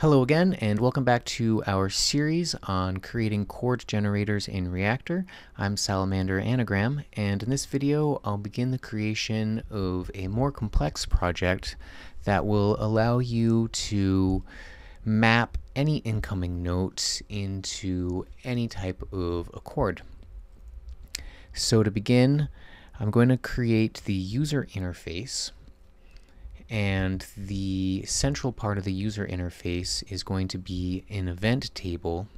Hello again, and welcome back to our series on creating chord generators in Reactor. I'm Salamander Anagram, and in this video I'll begin the creation of a more complex project that will allow you to map any incoming notes into any type of a chord. So to begin, I'm going to create the user interface. And the central part of the user interface is going to be an event table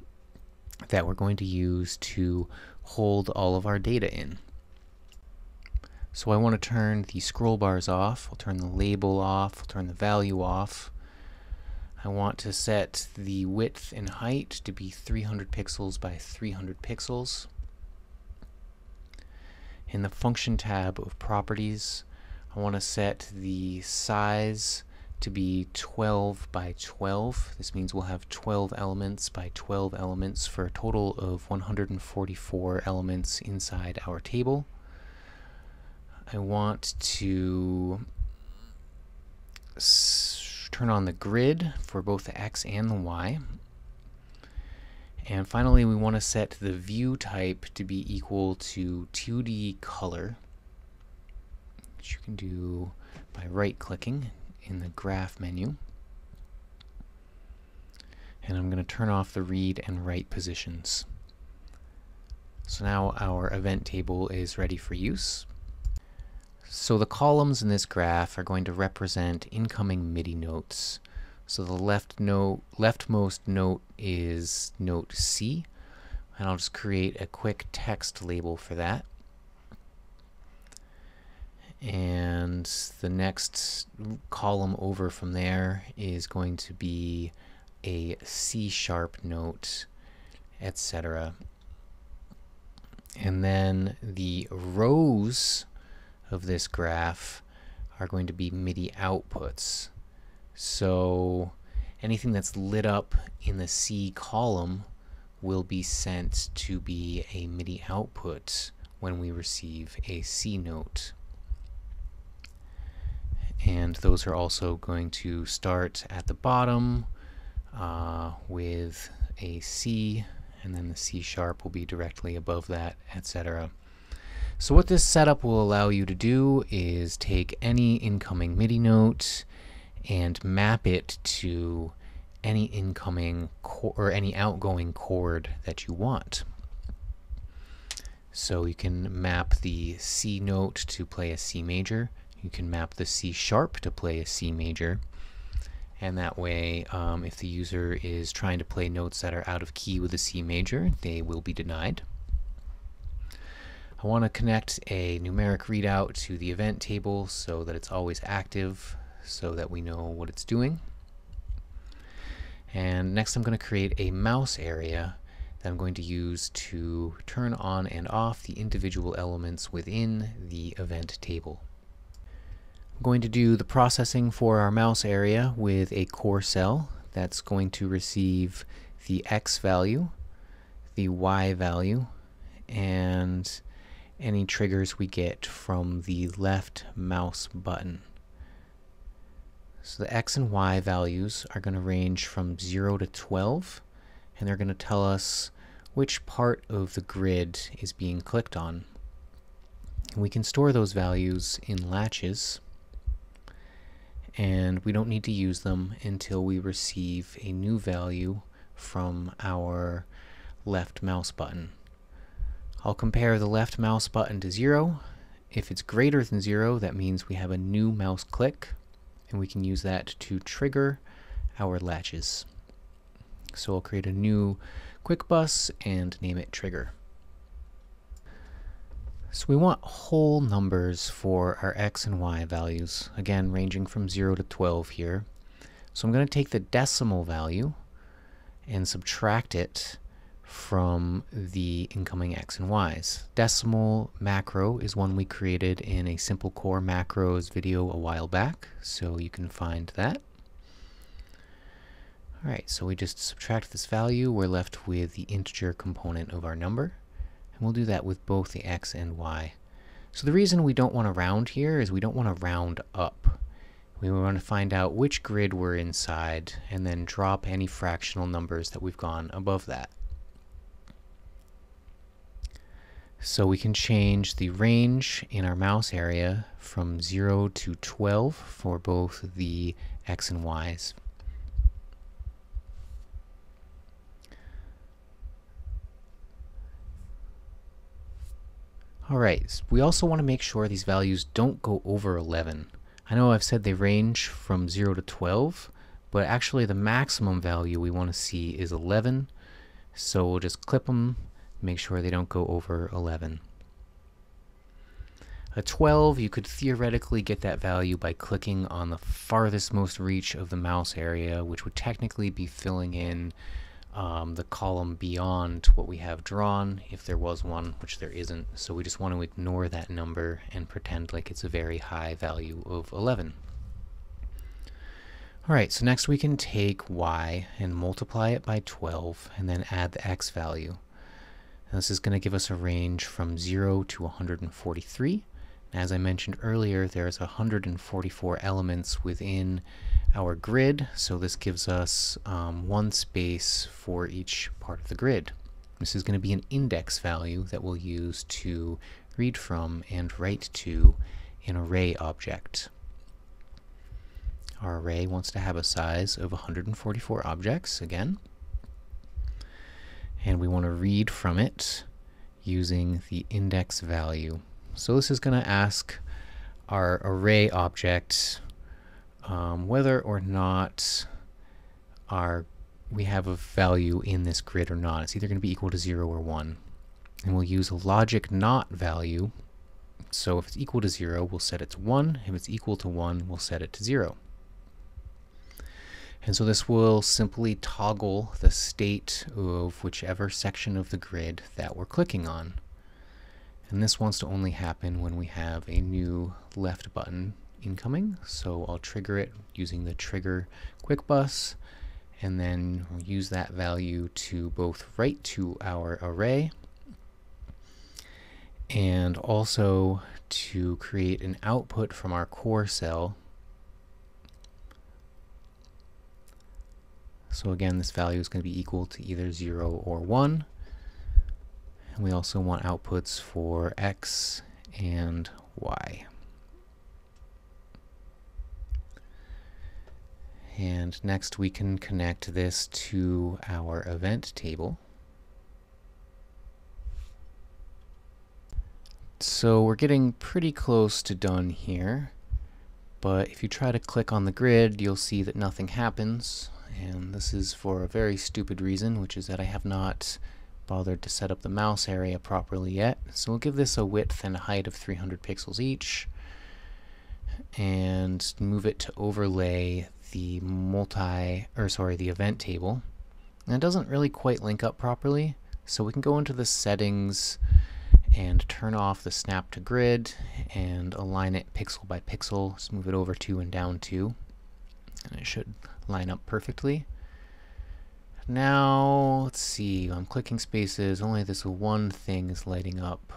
that we're going to use to hold all of our data in. So I want to turn the scroll bars off, I'll turn the label off, I'll turn the value off. I want to set the width and height to be 300 pixels by 300 pixels. In the function tab of properties, I want to set the size to be 12 by 12. This means we'll have 12 elements by 12 elements for a total of 144 elements inside our table. I want to turn on the grid for both the X and the Y. And finally, we want to set the view type to be equal to 2D color. You can do by right-clicking in the graph menu, and I'm going to turn off the read and write positions. So now our event table is ready for use. So the columns in this graph are going to represent incoming MIDI notes. So the leftmost note is note C, and I'll just create a quick text label for that. And the next column over from there is going to be a C-sharp note, etc. And then the rows of this graph are going to be MIDI outputs. So anything that's lit up in the C column will be sent to be a MIDI output when we receive a C note. And those are also going to start at the bottom with a C, and then the C sharp will be directly above that, etc. So what this setup will allow you to do is take any incoming MIDI note and map it to any incoming or any outgoing chord that you want. So you can map the C note to play a C major. You can map the C sharp to play a C major, and that way if the user is trying to play notes that are out of key with a C major, they will be denied. I want to connect a numeric readout to the event table so that it's always active, so that we know what it's doing. And next I'm going to create a mouse area that I'm going to use to turn on and off the individual elements within the event table. Going to do the processing for our mouse area with a core cell that's going to receive the X value, the Y value, and any triggers we get from the left mouse button. So the X and Y values are going to range from 0 to 12, and they're going to tell us which part of the grid is being clicked on. We can store those values in latches, and we don't need to use them until we receive a new value from our left mouse button. I'll compare the left mouse button to 0. If it's greater than 0, that means we have a new mouse click, and we can use that to trigger our latches. So I'll create a new quick bus and name it trigger. So we want whole numbers for our X and Y values, again ranging from 0 to 12 here. So I'm going to take the decimal value and subtract it from the incoming X and Ys. Decimal macro is one we created in a simple core macros video a while back, so you can find that. Alright, so we just subtract this value, we're left with the integer component of our number. We'll do that with both the X and Y. So the reason we don't want to round here is we don't want to round up. We want to find out which grid we're inside and then drop any fractional numbers that we've gone above that. So we can change the range in our mouse area from 0 to 12 for both the X and Y's. Alright, we also want to make sure these values don't go over 11. I know I've said they range from 0 to 12, but actually the maximum value we want to see is 11, so we'll just clip them, make sure they don't go over 11. A 12, you could theoretically get that value by clicking on the farthest most reach of the mouse area, which would technically be filling in the column beyond what we have drawn, if there was one, which there isn't, so we just want to ignore that number and pretend like it's a very high value of 11. Alright, so next we can take y and multiply it by 12 and then add the x value. Now this is going to give us a range from 0 to 143. As I mentioned earlier, there's 144 elements within our grid, so this gives us one space for each part of the grid. This is going to be an index value that we'll use to read from and write to an array object. Our array wants to have a size of 144 objects again, and we want to read from it using the index value. So this is going to ask our array object whether or not we have a value in this grid or not. It's either going to be equal to 0 or 1. And we'll use a logic not value. So if it's equal to 0, we'll set it to 1. If it's equal to 1, we'll set it to 0. And so this will simply toggle the state of whichever section of the grid that we're clicking on. And this wants to only happen when we have a new left button incoming, so I'll trigger it using the trigger quick bus, and then we'll use that value to both write to our array and also to create an output from our core cell. So again, this value is going to be equal to either 0 or 1. And we also want outputs for X and Y. And next we can connect this to our event table. So we're getting pretty close to done here, but if you try to click on the grid, you'll see that nothing happens. And this is for a very stupid reason, which is that I have not bothered to set up the mouse area properly yet. So we'll give this a width and a height of 300 pixels each and move it to overlay the the event table. And it doesn't really quite link up properly, so we can go into the settings and turn off the snap to grid and align it pixel by pixel. Just move it over to and down to, and it should line up perfectly. Now, let's see, I'm clicking spaces, only this one thing is lighting up.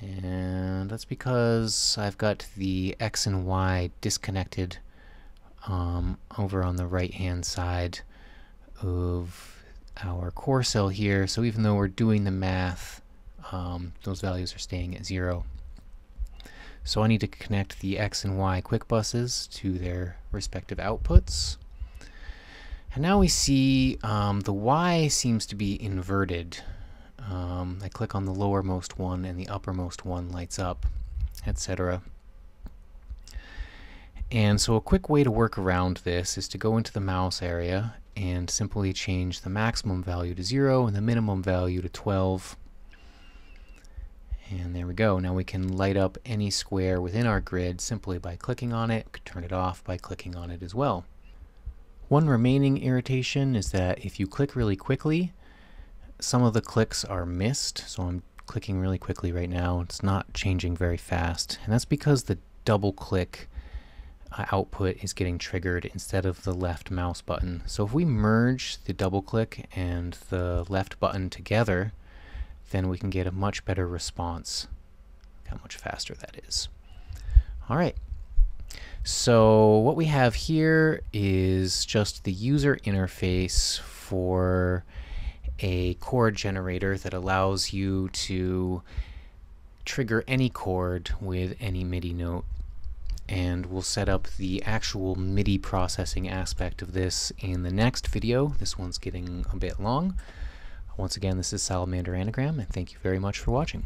And that's because I've got the X and Y disconnected over on the right-hand side of our core cell here. So even though we're doing the math, those values are staying at 0. So I need to connect the X and Y quick buses to their respective outputs. And now we see the Y seems to be inverted. I click on the lowermost one and the uppermost one lights up, etc. And so a quick way to work around this is to go into the mouse area and simply change the maximum value to 0 and the minimum value to 12. And there we go. Now we can light up any square within our grid simply by clicking on it. We could turn it off by clicking on it as well. One remaining irritation is that if you click really quickly, some of the clicks are missed. So I'm clicking really quickly right now. It's not changing very fast. And that's because the double click output is getting triggered instead of the left mouse button. So if we merge the double click and the left button together, then we can get a much better response. Look how much faster that is. All right. So what we have here is just the user interface for a chord generator that allows you to trigger any chord with any MIDI note. And we'll set up the actual MIDI processing aspect of this in the next video. This one's getting a bit long. Once again, this is Salamander Anagram, and thank you very much for watching.